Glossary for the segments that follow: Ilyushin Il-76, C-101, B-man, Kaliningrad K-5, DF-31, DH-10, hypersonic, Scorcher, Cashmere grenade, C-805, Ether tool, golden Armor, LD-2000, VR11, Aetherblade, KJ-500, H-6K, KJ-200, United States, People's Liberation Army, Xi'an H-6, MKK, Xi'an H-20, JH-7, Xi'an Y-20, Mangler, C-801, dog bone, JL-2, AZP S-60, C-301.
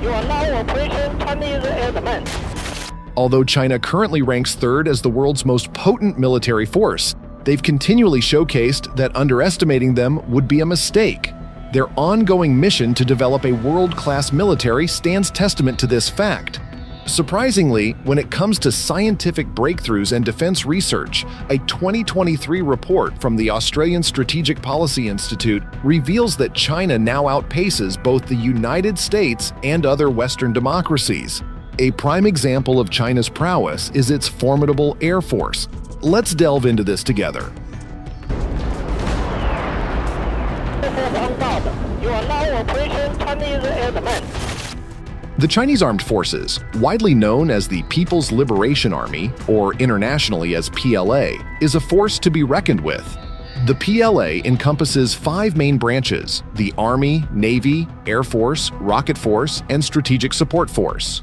You are now Operation Chinese Element. Although China currently ranks third as the world's most potent military force, they've continually showcased that underestimating them would be a mistake. Their ongoing mission to develop a world-class military stands testament to this fact. Surprisingly, when it comes to scientific breakthroughs and defense research, a 2023 report from the Australian Strategic Policy Institute reveals that China now outpaces both the United States and other Western democracies. A prime example of China's prowess is its formidable air force. Let's delve into this together. The Chinese Armed Forces, widely known as the People's Liberation Army, or internationally as PLA, is a force to be reckoned with. The PLA encompasses five main branches: the Army, Navy, Air Force, Rocket Force, and Strategic Support Force.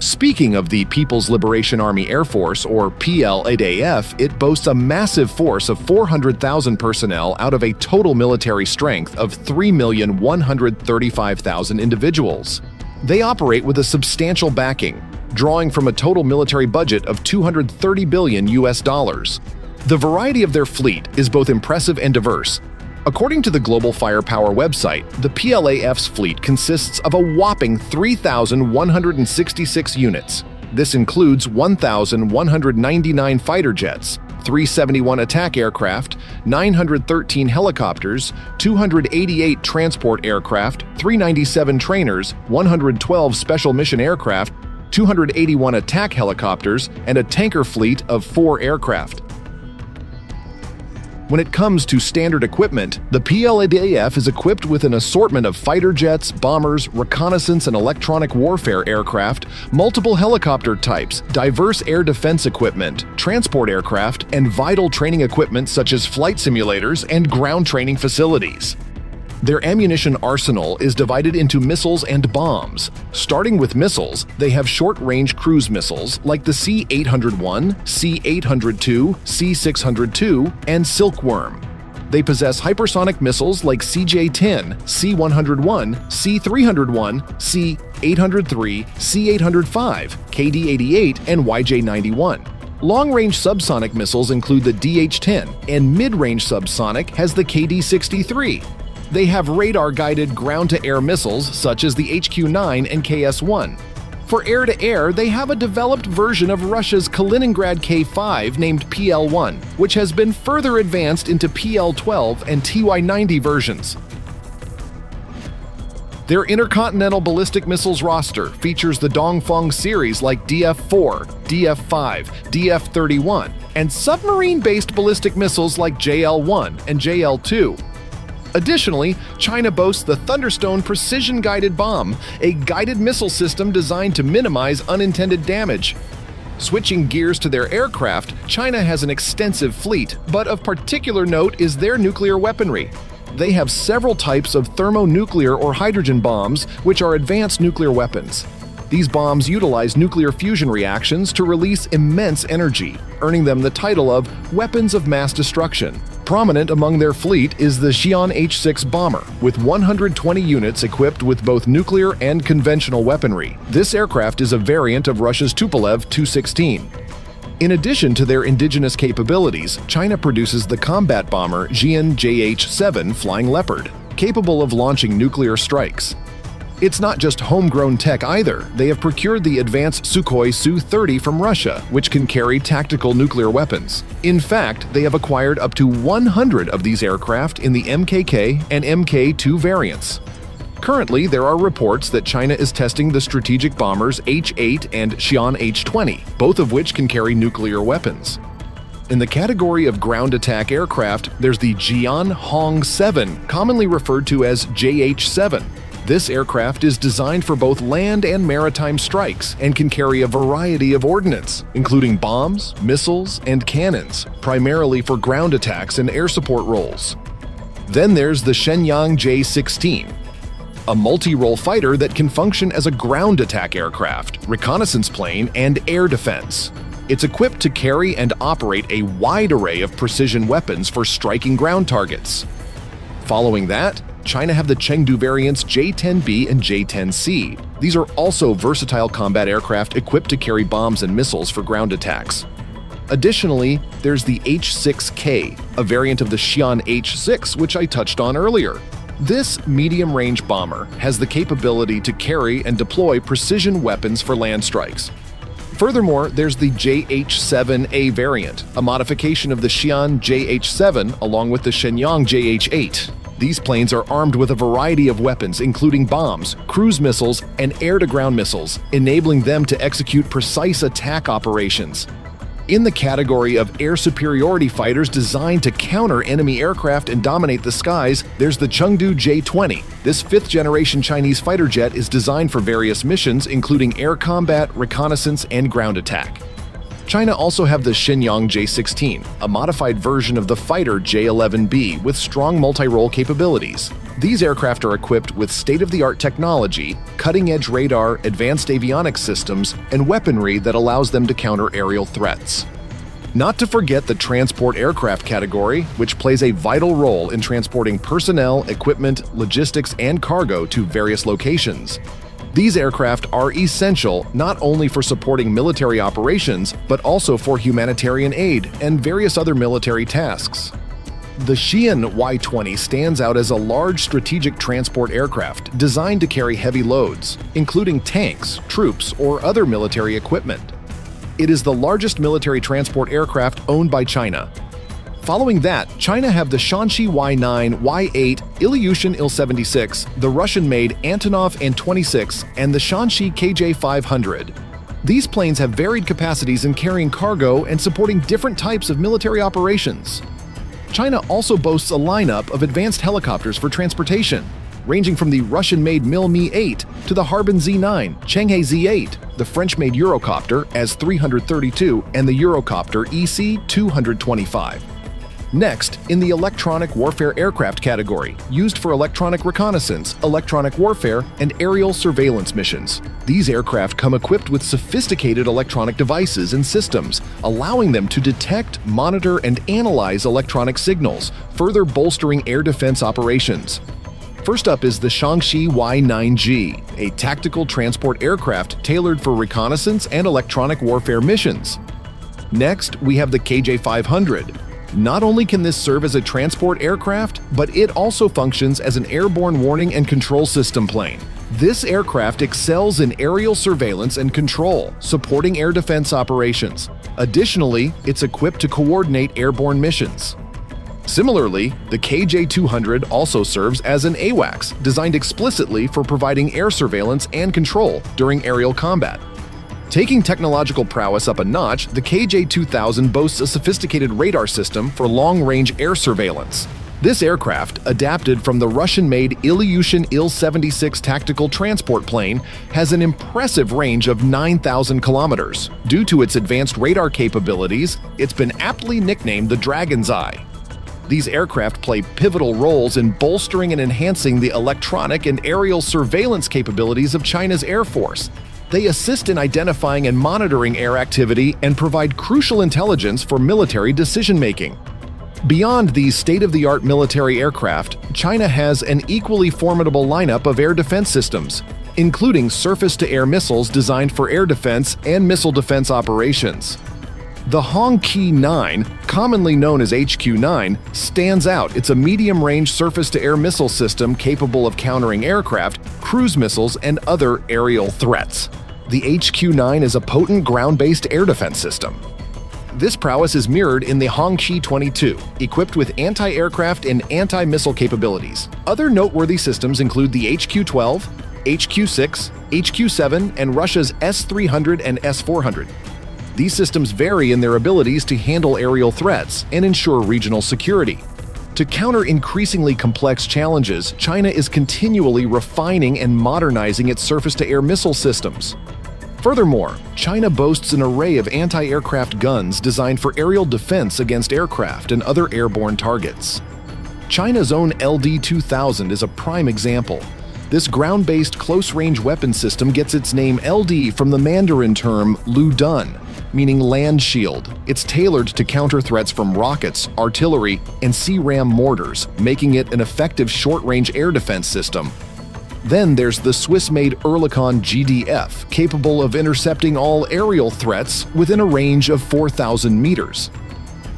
Speaking of the People's Liberation Army Air Force, or PLAAF, it boasts a massive force of 400,000 personnel out of a total military strength of 3,135,000 individuals. They operate with a substantial backing, drawing from a total military budget of $230 billion. The variety of their fleet is both impressive and diverse. According to the Global Firepower website, the PLAF's fleet consists of a whopping 3,166 units. This includes 1,199 fighter jets, 371 attack aircraft, 913 helicopters, 288 transport aircraft, 397 trainers, 112 special mission aircraft, 281 attack helicopters, and a tanker fleet of 4 aircraft. When it comes to standard equipment, the PLAAF is equipped with an assortment of fighter jets, bombers, reconnaissance and electronic warfare aircraft, multiple helicopter types, diverse air defense equipment, transport aircraft, and vital training equipment such as flight simulators and ground training facilities. Their ammunition arsenal is divided into missiles and bombs. Starting with missiles, they have short-range cruise missiles like the C-801, C-802, C-602, and Silkworm. They possess hypersonic missiles like CJ-10, C-101, C-301, C-803, C-805, KD-88, and YJ-91. Long-range subsonic missiles include the DH-10, and mid-range subsonic has the KD-63. They have radar-guided ground-to-air missiles such as the HQ-9 and KS-1. For air-to-air, they have a developed version of Russia's Kaliningrad K-5 named PL-1, which has been further advanced into PL-12 and TY-90 versions. Their intercontinental ballistic missiles roster features the Dongfeng series like DF-4, DF-5, DF-31, and submarine-based ballistic missiles like JL-1 and JL-2. Additionally, China boasts the Thunderstone precision-guided bomb, a guided missile system designed to minimize unintended damage. Switching gears to their aircraft, China has an extensive fleet, but of particular note is their nuclear weaponry. They have several types of thermonuclear or hydrogen bombs, which are advanced nuclear weapons. These bombs utilize nuclear fusion reactions to release immense energy, earning them the title of weapons of mass destruction. Prominent among their fleet is the Xi'an H-6 bomber, with 120 units equipped with both nuclear and conventional weaponry. This aircraft is a variant of Russia's Tupolev Tu-16. In addition to their indigenous capabilities, China produces the combat bomber Xi'an JH-7 Flying Leopard, capable of launching nuclear strikes. It's not just homegrown tech either. They have procured the advanced Sukhoi Su-30 from Russia, which can carry tactical nuclear weapons. In fact, they have acquired up to 100 of these aircraft in the MKK and MK2 variants. Currently, there are reports that China is testing the strategic bombers H-8 and Xi'an H-20, both of which can carry nuclear weapons. In the category of ground attack aircraft, there's the Xi'an Hong-7, commonly referred to as JH-7. This aircraft is designed for both land and maritime strikes and can carry a variety of ordnance, including bombs, missiles, and cannons, primarily for ground attacks and air support roles. Then there's the Shenyang J-16, a multi-role fighter that can function as a ground attack aircraft, reconnaissance plane, and air defense. It's equipped to carry and operate a wide array of precision weapons for striking ground targets. Following that, China have the Chengdu variants J-10B and J-10C. These are also versatile combat aircraft equipped to carry bombs and missiles for ground attacks. Additionally, there's the H-6K, a variant of the Xi'an H-6, which I touched on earlier. This medium-range bomber has the capability to carry and deploy precision weapons for land strikes. Furthermore, there's the JH-7A variant, a modification of the Xi'an JH-7 along with the Shenyang JH-8. These planes are armed with a variety of weapons, including bombs, cruise missiles, and air-to-ground missiles, enabling them to execute precise attack operations. In the category of air superiority fighters designed to counter enemy aircraft and dominate the skies, there's the Chengdu J-20. This fifth-generation Chinese fighter jet is designed for various missions, including air combat, reconnaissance, and ground attack. China also have the Shenyang J-16, a modified version of the fighter J-11B with strong multi-role capabilities. These aircraft are equipped with state-of-the-art technology, cutting-edge radar, advanced avionics systems, and weaponry that allows them to counter aerial threats. Not to forget the transport aircraft category, which plays a vital role in transporting personnel, equipment, logistics, and cargo to various locations. These aircraft are essential not only for supporting military operations, but also for humanitarian aid and various other military tasks. The Xi'an Y-20 stands out as a large strategic transport aircraft designed to carry heavy loads, including tanks, troops, or other military equipment. It is the largest military transport aircraft owned by China. Following that, China have the Shanxi Y-9, Y-8, Ilyushin Il-76, the Russian-made Antonov An-26, and the Shanxi KJ-500. These planes have varied capacities in carrying cargo and supporting different types of military operations. China also boasts a lineup of advanced helicopters for transportation, ranging from the Russian-made Mil-Mi-8 to the Harbin Z-9, Chenghe Z-8, the French-made Eurocopter AS-332, and the Eurocopter EC-225. Next, in the electronic warfare aircraft category, used for electronic reconnaissance, electronic warfare, and aerial surveillance missions. These aircraft come equipped with sophisticated electronic devices and systems, allowing them to detect, monitor, and analyze electronic signals, further bolstering air defense operations. First up is the Shanxi Y-9G, a tactical transport aircraft tailored for reconnaissance and electronic warfare missions. Next, we have the KJ-500. Not only can this serve as a transport aircraft, but it also functions as an airborne warning and control system plane. This aircraft excels in aerial surveillance and control, supporting air defense operations. Additionally, it's equipped to coordinate airborne missions. Similarly, the KJ-200 also serves as an AWACS, designed explicitly for providing air surveillance and control during aerial combat. Taking technological prowess up a notch, the KJ-2000 boasts a sophisticated radar system for long-range air surveillance. This aircraft, adapted from the Russian-made Ilyushin Il-76 tactical transport plane, has an impressive range of 9,000 kilometers. Due to its advanced radar capabilities, it's been aptly nicknamed the Dragon's Eye. These aircraft play pivotal roles in bolstering and enhancing the electronic and aerial surveillance capabilities of China's Air Force. They assist in identifying and monitoring air activity and provide crucial intelligence for military decision-making. Beyond these state-of-the-art military aircraft, China has an equally formidable lineup of air defense systems, including surface-to-air missiles designed for air defense and missile defense operations. The HQ-9, commonly known as HQ-9, stands out. It's a medium-range surface-to-air missile system capable of countering aircraft, cruise missiles, and other aerial threats. The HQ-9 is a potent ground-based air defense system. This prowess is mirrored in the Hongqi-22, equipped with anti-aircraft and anti-missile capabilities. Other noteworthy systems include the HQ-12, HQ-6, HQ-7, and Russia's S-300 and S-400. These systems vary in their abilities to handle aerial threats and ensure regional security. To counter increasingly complex challenges, China is continually refining and modernizing its surface-to-air missile systems. Furthermore, China boasts an array of anti-aircraft guns designed for aerial defense against aircraft and other airborne targets. China's own LD-2000 is a prime example. This ground-based close-range weapon system gets its name LD from the Mandarin term Lu Dun, meaning land shield. It's tailored to counter threats from rockets, artillery, and CRAM mortars, making it an effective short-range air defense system. Then there's the Swiss-made Oerlikon GDF, capable of intercepting all aerial threats within a range of 4,000 meters.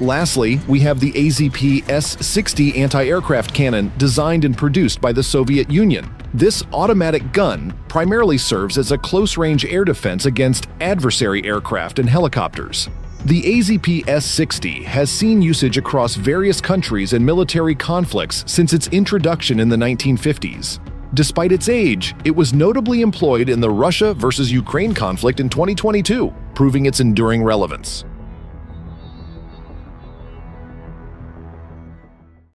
Lastly, we have the AZP S-60 anti-aircraft cannon designed and produced by the Soviet Union. This automatic gun primarily serves as a close-range air defense against adversary aircraft and helicopters. The AZP S-60 has seen usage across various countries and military conflicts since its introduction in the 1950s. Despite its age, it was notably employed in the Russia versus Ukraine conflict in 2022, proving its enduring relevance.